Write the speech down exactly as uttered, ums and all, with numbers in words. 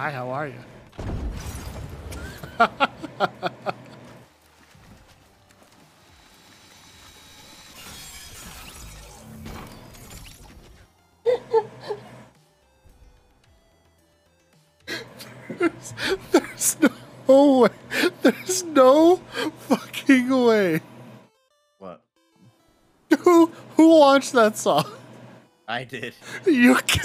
Hi, how are you? there's, there's no way. There's no fucking way. What? Who who launched that song? I did. You can't.